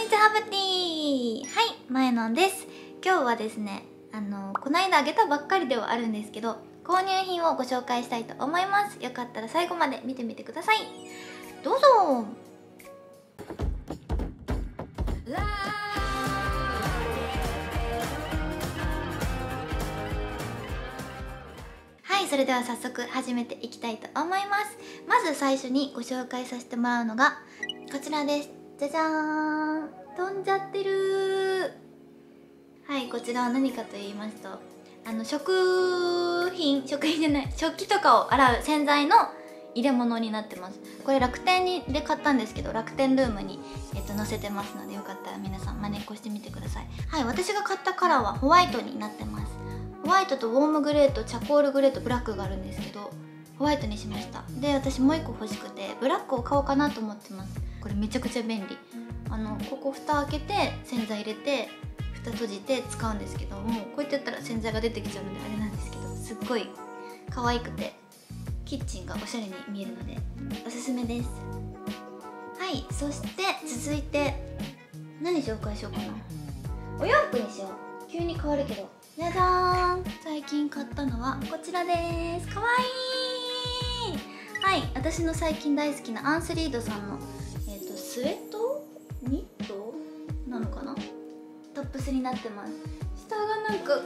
んにちは、ハブティー。はい、まえのんです。今日はですね、こないだあげたばっかりではあるんですけど、購入品をご紹介したいと思います。よかったら最後まで見てみてください。どうぞー。はい、それでは早速始めていきたいと思います。まず最初にご紹介させてもらうのが、こちらです。じゃじゃーん、飛んじゃってるー。はい、こちらは何かと言いますと、食器とかを洗う洗剤の入れ物になってます。これ楽天で買ったんですけど、楽天ルームに、載せてますので、よかったら皆さん真似っこしてみてください。はい、私が買ったカラーはホワイトになってます。ホワイトとウォームグレーとチャコールグレーとブラックがあるんですけど、ホワイトにしました。で、私もう一個欲しくてブラックを買おうかなと思ってます。これめちゃくちゃ便利。ここ蓋開けて洗剤入れて蓋閉じて使うんですけど、もうこうやってやったら洗剤が出てきちゃうのであれなんですけど、すっごい可愛くてキッチンがおしゃれに見えるのでおすすめです。はい、そして続いて何紹介しようかな。お洋服にしよう。急に変わるけど、じゃじゃーん、最近買ったのはこちらです。かわいい。はい、私の最近大好きなアンスリードさんのスウェットニットなのかな、トップスになってます。下がなんか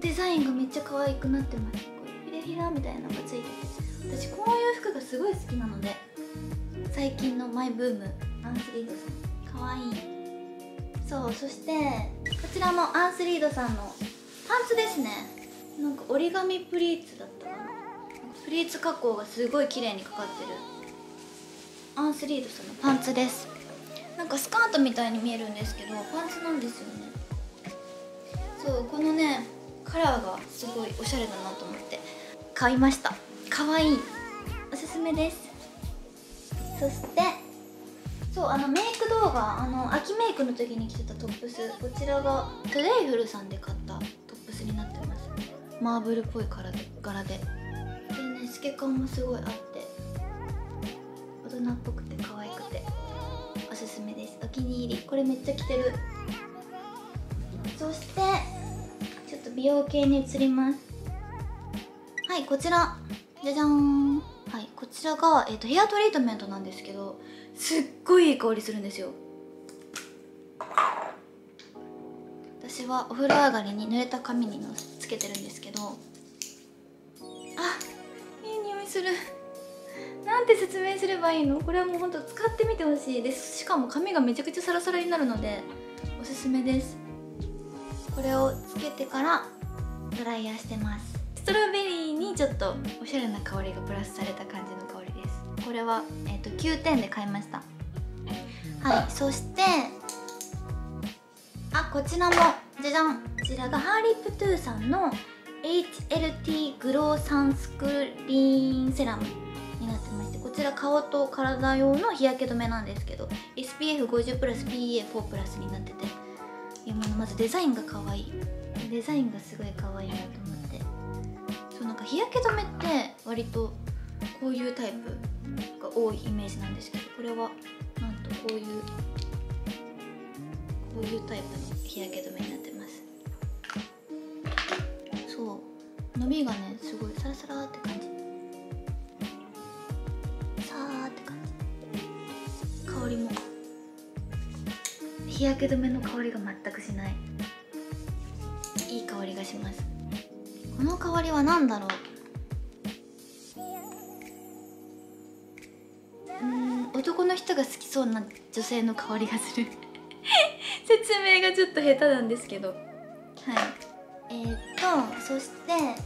デザインがめっちゃ可愛くなってます。こういうひらひらみたいなのがついてて、私こういう服がすごい好きなので、最近のマイブーム、アンスリードさん可愛い。そう、そしてこちらもアンスリードさんのパンツですね。なんか折り紙プリーツだったかな。プリーツ加工がすごい綺麗にかかってるアンスリードさんのパンツです。なんかスカートみたいに見えるんですけど、パンツなんですよね。そう、このねカラーがすごいおしゃれだなと思って買いました。かわいい、おすすめです。そしてそう、メイク動画、秋メイクの時に着てたトップス、こちらがトゥデイフルさんで買ったトップスになってます。マーブルっぽい柄で、でね、透け感もすごいあって、大人っぽくて可愛くておすすめです。お気に入り。これめっちゃ着てる。そしてちょっと美容系に移ります。はい、こちらじゃじゃーん。はい、こちらが、ヘアトリートメントなんですけど、すっごいいい香りするんですよ。私はお風呂上がりに濡れた髪につけてるんですけど、あ、いい匂いする。なんて説明すればいいの。これはもうほんと使ってみてほしいです。しかも髪がめちゃくちゃサラサラになるのでおすすめです。これをつけてからドライヤーしてます。ストロベリーにちょっとおしゃれな香りがプラスされた感じの香りです。これは、9点で買いました。はい、そしてこちらもじゃじゃん。こちらがハーリープトゥーさんの HLT グローサンスクリーンセラムになってまして、こちら顔と体用の日焼け止めなんですけど、 SPF50 プラス PA4 プラスになってて、いや、まずデザインが可愛い。デザインがすごい可愛いなと思って。そう、なんか日焼け止めって割とこういうタイプが多いイメージなんですけど、これはなんとこういうタイプの日焼け止めになってます。そう、伸びがねすごいサラサラって感じ、日焼け止めの香りが全くしない、いい香りがします。この香りは何だろう。男の人が好きそうな女性の香りがする説明がちょっと下手なんですけど、はい、そして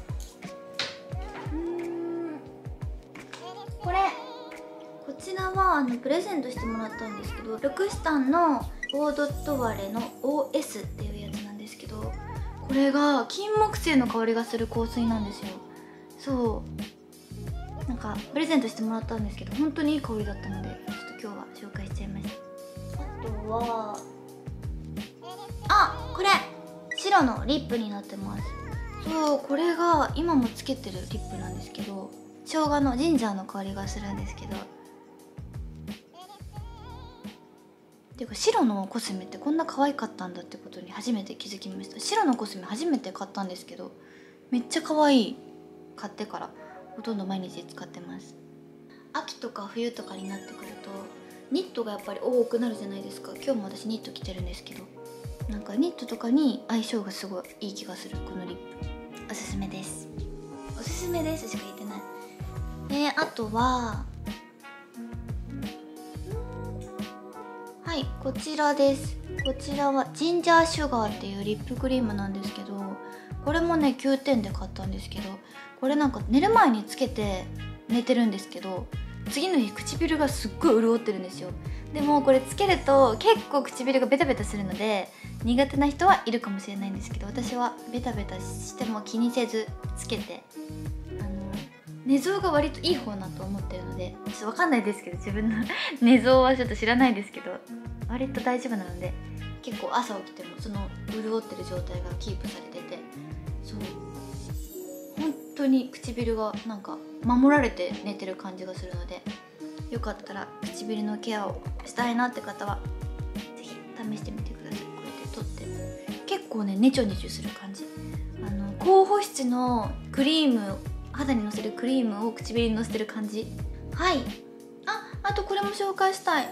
これ、こちらはプレゼントしてもらったんですけど、ルクシタンのオードトワレの OS っていうやつなんですけど、これが金木犀の香りがする香水なんですよ。そう、なんかプレゼントしてもらったんですけど、本当にいい香りだったので、ちょっと今日は紹介しちゃいました。あとはこれ白のリップになってます。そう、これが今もつけてるリップなんですけど、生姜のジンジャーの香りがするんですけど、ていうか白のコスメってこんな可愛かったんだってことに初めて気づきました。白のコスメ初めて買ったんですけどめっちゃ可愛い。買ってからほとんど毎日使ってます。秋とか冬とかになってくるとニットがやっぱり多くなるじゃないですか。今日も私ニット着てるんですけど、なんかニットとかに相性がすごいいい気がする。このリップおすすめです。おすすめですしか言ってない。あとははいこちらです。こちらはジンジャーシュガーっていうリップクリームなんですけど、これもね9点で買ったんですけど、これなんか寝る前につけて寝てるんですけど次の日唇がすっごい潤ってるんですよ。でもこれつけると結構唇がベタベタするので苦手な人はいるかもしれないんですけど、私はベタベタしても気にせずつけて寝相が割といい方なと思ってるので、ちょっとわかんないですけど自分の寝相はちょっと知らないですけど割と大丈夫なので、結構朝起きてもその潤ってる状態がキープされてて、そう本当に唇がなんか守られて寝てる感じがするので、よかったら唇のケアをしたいなって方は是非試してみてください。こうやって取って結構ねネチョネチョする感じ、高保湿のクリーム、肌にのせるクリームを唇にのせてる感じ。はい、あとこれも紹介したい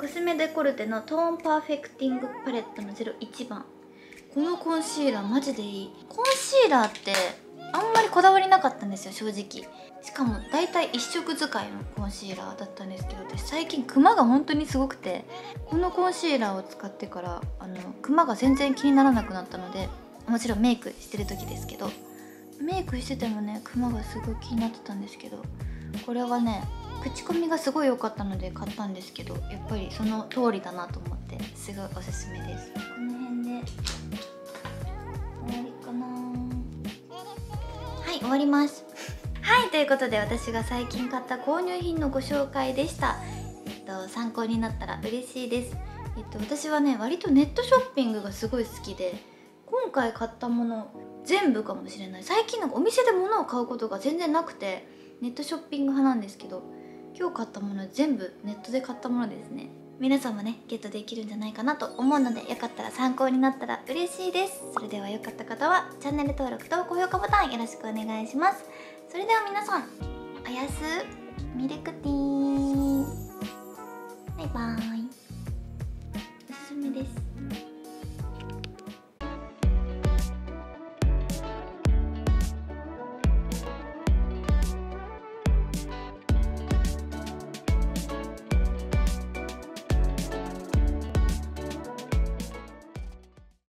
コスメデコルテのトーンパーフェクティングパレットの01番。このコンシーラーマジでいい。コンシーラーってあんまりこだわりなかったんですよ正直。しかもだいたい1色使いのコンシーラーだったんですけど、私最近クマが本当にすごくて、このコンシーラーを使ってからクマが全然気にならなくなったので、もちろんメイクしてる時ですけど、メイクしててもねクマがすごい気になってたんですけど、これはね口コミがすごい良かったので買ったんですけど、やっぱりその通りだなと思ってすごいおすすめです。この辺で終わりかな。はい終わります。はいということで私が最近買った購入品のご紹介でした。参考になったら嬉しいです。私はね割とネットショッピングがすごい好きで、今回買ったもの全部かもしれない。最近なんかお店で物を買うことが全然なくてネットショッピング派なんですけど、今日買ったもの全部ネットで買ったものですね。皆さんもねゲットできるんじゃないかなと思うので、よかったら参考になったら嬉しいです。それではよかった方はチャンネル登録と高評価ボタンよろしくお願いします。それでは皆さんおやすみルクティーンバイバーイ。